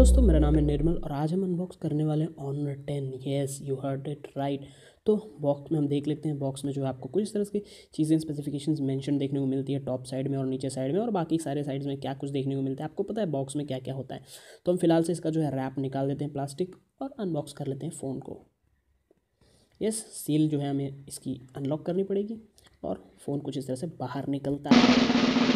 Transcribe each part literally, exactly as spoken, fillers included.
दोस्तों, मेरा नाम है निर्मल और आज हम अनबॉक्स करने वाले हैं Honor ten. Yes, you heard it right. तो बॉक्स में हम देख लेते हैं। बॉक्स में जो है आपको कुछ इस तरह की चीज़ें, स्पेसिफिकेशंस मेंशन देखने को मिलती है टॉप साइड में और नीचे साइड में, और बाकी सारे साइड्स में क्या कुछ देखने को मिलता है आपको पता है बॉक्स में क्या क्या होता है। तो हम फिलहाल से इसका जो है रैप निकाल देते हैं प्लास्टिक और अनबॉक्स कर लेते हैं फ़ोन को। येस, सील जो है हमें इसकी अनलॉक करनी पड़ेगी और फ़ोन कुछ इस तरह से बाहर निकलता है।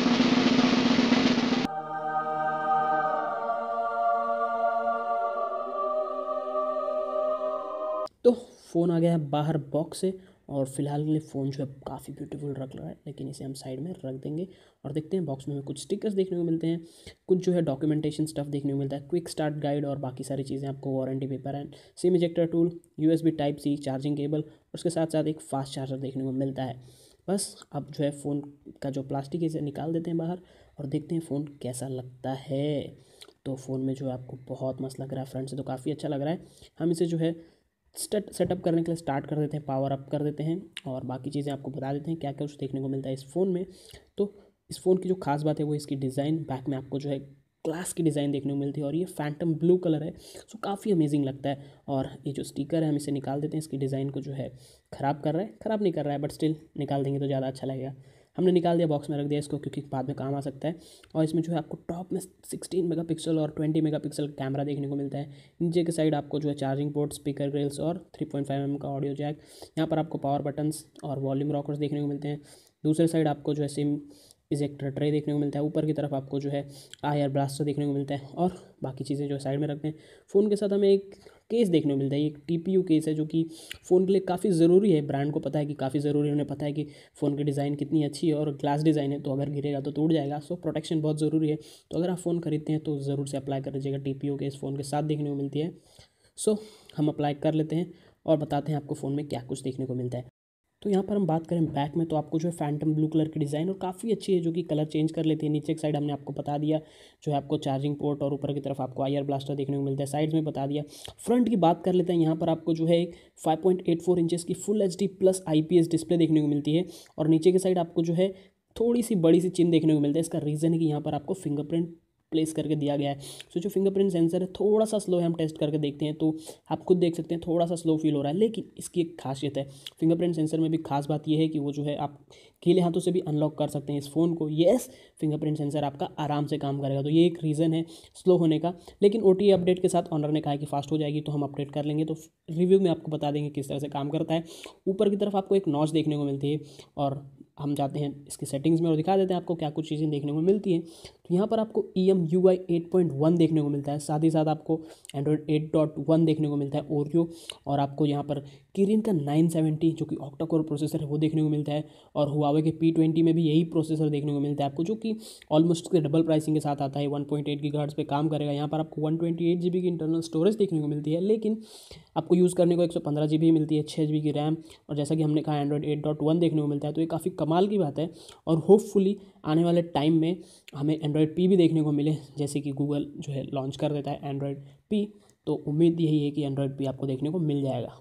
तो फ़ोन आ गया है बाहर बॉक्स से और फिलहाल के लिए फ़ोन जो है काफ़ी ब्यूटीफुल रख रहा है, लेकिन इसे हम साइड में रख देंगे और देखते हैं बॉक्स में हमें कुछ स्टिकर्स देखने को मिलते हैं, कुछ जो है डॉक्यूमेंटेशन स्टफ देखने को मिलता है, क्विक स्टार्ट गाइड और बाकी सारी चीज़ें आपको, warranty paper and SIM ejector tool, USB type C charging cable और उसके साथ साथ एक फास्ट चार्जर देखने को मिलता है। बस अब जो है फ़ोन का जो प्लास्टिक है इसे निकाल देते हैं बाहर और देखते हैं फ़ोन कैसा लगता है। तो फ़ोन में जो है आपको बहुत मस्त लग रहा है, फ्रंट से तो काफ़ी अच्छा लग रहा है। हम इसे जो है स्टार्ट सेटअप करने के लिए स्टार्ट कर देते हैं, पावर अप कर देते हैं और बाकी चीज़ें आपको बता देते हैं क्या क्या कुछ देखने को मिलता है इस फ़ोन में। तो इस फ़ोन की जो खास बात है वो इसकी डिज़ाइन, बैक में आपको जो है ग्लास की डिज़ाइन देखने को मिलती है और ये फैंटम ब्लू कलर है, सो काफ़ी अमेजिंग लगता है। और ये जो स्टिकर है हम इसे निकाल देते हैं, इसकी डिज़ाइन को जो है ख़राब कर रहा है, ख़राब नहीं कर रहा है बट स्टिल निकाल देंगे तो ज़्यादा अच्छा लगेगा। हमने निकाल दिया, बॉक्स में रख दिया इसको क्योंकि बाद में काम आ सकता है। और इसमें जो है आपको टॉप में सिक्सटीन मेगापिक्सल और ट्वेंटी मेगापिक्सल कैमरा देखने को मिलता है। नीचे के साइड आपको जो है चार्जिंग पोर्ट, स्पीकर ग्रिल्स और थ्री पॉइंट फाइव एम का ऑडियो जैक, यहाँ पर आपको पावर बटन्स और वॉल्यूम रॉकर्स देखने को मिलते हैं। दूसरे साइड आपको जो है सिम इजेक्टर ट्रे देखने को मिलता है, ऊपर की तरफ आपको जो है आयर ब्लास्टर देखने को मिलता है और बाकी चीज़ें जो साइड में रखते हैं। फ़ोन के साथ हमें एक केस देखने को मिलता है, एक टीपीयू केस है जो कि फ़ोन के लिए काफ़ी ज़रूरी है। ब्रांड को पता है कि काफ़ी ज़रूरी है, उन्हें पता है कि फ़ोन की डिज़ाइन कितनी अच्छी है और ग्लास डिज़ाइन है तो अगर गिरेगा तो टूट जाएगा, सो प्रोटेक्शन बहुत ज़रूरी है। तो अगर आप फ़ोन खरीदते हैं तो ज़रूर से अप्लाई कर लीजिएगा। टीपीयू केस फ़ोन के साथ देखने को मिलती है, सो हम अप्लाई कर लेते हैं और बताते हैं आपको फ़ोन में क्या कुछ देखने को मिलता है। तो यहाँ पर हम बात करें बैक में तो आपको जो है फैंटम ब्लू कलर की डिज़ाइन और काफ़ी अच्छी है जो कि कलर चेंज कर लेती है। नीचे की साइड हमने आपको बता दिया जो है आपको चार्जिंग पोर्ट और ऊपर की तरफ आपको आयर ब्लास्टर देखने को मिलता है, साइड्स में बता दिया। फ्रंट की बात कर लेते हैं, यहाँ पर आपको जो है एक five point eight four inches की full H D plus I P S display देखने को मिलती है और नीचे की साइड आपको जो है थोड़ी सी बड़ी सी चिन देखने को मिलती है। इसका रीज़न है कि यहाँ पर आपको फिंगरप्रिंट प्लेस करके दिया गया है, सो जो फिंगरप्रिंट सेंसर है थोड़ा सा स्लो है, हम टेस्ट करके देखते हैं तो आप खुद देख सकते हैं थोड़ा सा स्लो फील हो रहा है। लेकिन इसकी एक खासियत है फिंगरप्रिंट सेंसर में भी, खास बात यह है कि वो जो है आप गीले हाथों से भी अनलॉक कर सकते हैं इस फ़ोन को। येस, फिंगरप्रिंट सेंसर आपका आराम से काम करेगा, तो ये एक रीज़न है स्लो होने का। लेकिन ओटीई अपडेट के साथ ऑनर ने कहा है कि फास्ट हो जाएगी तो हम अपडेट कर लेंगे, तो रिव्यू में आपको बता देंगे किस तरह से काम करता है। ऊपर की तरफ आपको एक नॉच देखने को मिलती है और हम जाते हैं इसकी सेटिंग्स में और दिखा देते हैं आपको क्या कुछ चीज़ें देखने को मिलती हैं। तो यहाँ पर आपको E M U I eight point one देखने को मिलता है, साथ ही साथ आपको एंड्रॉयड एट पॉइंट वन देखने को मिलता है, ओरियो, और आपको यहाँ पर किरिन का नाइन सेवेंटी जो कि ऑक्टा कोर प्रोसेसर है वो देखने को मिलता है और हुआवे के पी ट्वेंटी में भी यही प्रोसेसर देखने को मिलता है आपको, जो कि ऑलमोस्ट के डबल प्राइसिंग के साथ आता है। वन पॉइंट एट गीगाहर्ट्ज़ पे काम करेगा। यहाँ पर आपको one twenty eight G B की इंटरनल स्टोरेज देखने को मिलती है, लेकिन आपको यूज़ करने को एक सौ पंद्रह जी बी मिलती है, छः जी बी की रैम और जैसा कि हमने कहा एंड्रॉयड एट पॉइंट वन देखने को मिलता है, तो ये काफ़ी कमाल की बात है। और होपफुली आने वाले टाइम में हमें एंड्रॉयड पी भी देखने को मिले, जैसे कि गूगल जो है लॉन्च कर देता है एंड्रॉयड पी, तो उम्मीद यही है कि एंड्रॉयड पी आपको देखने को मिल जाएगा।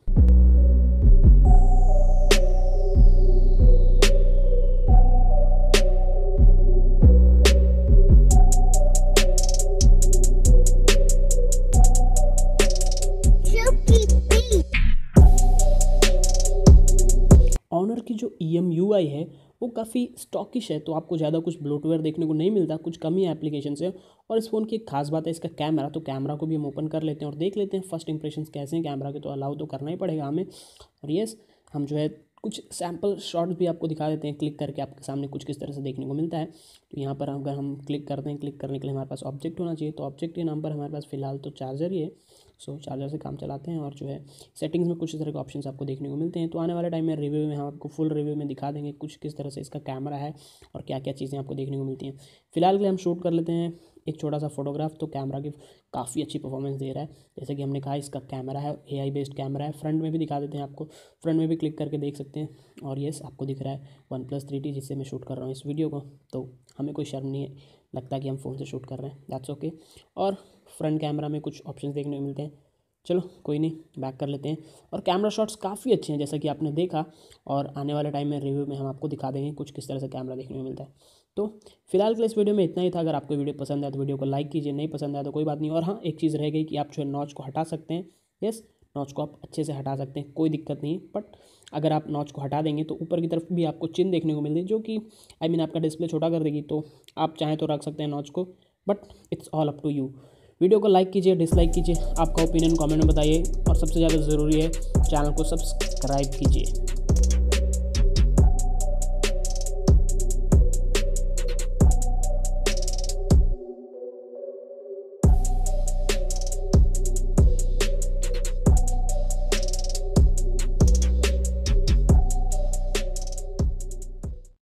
ऑनर की जो ई एम यू आई है वो काफ़ी स्टॉकिश है, तो आपको ज़्यादा कुछ ब्लोटवेयर देखने को नहीं मिलता, कुछ कम ही एप्लीकेशन है। और इस फ़ोन की एक खास बात है इसका कैमरा, तो कैमरा को भी हम ओपन कर लेते हैं और देख लेते हैं फर्स्ट इंप्रेशंस कैसे हैं कैमरा के, तो अलाउ तो करना ही पड़ेगा हमें। और येस, हम जो है कुछ सैम्पल शॉट्स भी आपको दिखा देते हैं क्लिक करके आपके सामने कुछ किस तरह से देखने को मिलता है। तो यहाँ पर अगर हम क्लिक करते हैं, क्लिक करने के लिए हमारे पास ऑब्जेक्ट होना चाहिए, तो ऑब्जेक्ट के नाम पर हमारे पास फिलहाल तो चार्जर ही है, सो चार्जर से काम चलाते हैं। और जो है सेटिंग्स में कुछ इस तरह के ऑप्शंस आपको देखने को मिलते हैं, तो आने वाले टाइम में रिव्यू में हम आपको फुल रिव्यू में दिखा देंगे कुछ किस तरह से इसका कैमरा है और क्या क्या चीज़ें आपको देखने को मिलती हैं। फिलहाल के लिए हम शूट कर लेते हैं एक छोटा सा फोटोग्राफ, तो कैमरा की काफ़ी अच्छी परफॉर्मेंस दे रहा है, जैसे कि हमने कहा इसका कैमरा है, एआई बेस्ड कैमरा है। फ्रंट में भी दिखा देते हैं आपको, फ्रंट में भी क्लिक करके देख सकते हैं और येस आपको दिख रहा है OnePlus थ्री टी जिससे मैं शूट कर रहा हूँ इस वीडियो को, तो हमें कोई शर्म नहीं है, लगता कि हम फ़ोन से शूट कर रहे हैं, दैट्स ओके। और फ्रंट कैमरा में कुछ ऑप्शन देखने को मिलते हैं, चलो कोई नहीं, बैक कर लेते हैं। और कैमरा शॉट्स काफ़ी अच्छे हैं जैसा कि आपने देखा, और आने वाले टाइम में रिव्यू में हम आपको दिखा देंगे कुछ किस तरह से कैमरा देखने में मिलता है। तो फिलहाल के लिए इस वीडियो में इतना ही था। अगर आपको वीडियो पसंद आया तो वीडियो को लाइक कीजिए, नहीं पसंद आया तो कोई बात नहीं। और हाँ, एक चीज़ रह गई कि आप जो है नॉच को हटा सकते हैं। यस, नॉच को आप अच्छे से हटा सकते हैं, कोई दिक्कत नहीं। बट अगर आप नॉच को हटा देंगे तो ऊपर की तरफ भी आपको चिन्ह देखने को मिलती, जो कि आई मीन आपका डिस्प्ले छोटा कर देगी। तो आप चाहें तो रख सकते हैं नॉच को, but it's all up to you. Video को लाइक कीजिए, डिसलाइक कीजिए, आपका ओपिनियन कमेंट में बताइए, और सबसे ज़्यादा ज़रूरी है चैनल को सब्सक्राइब कीजिए।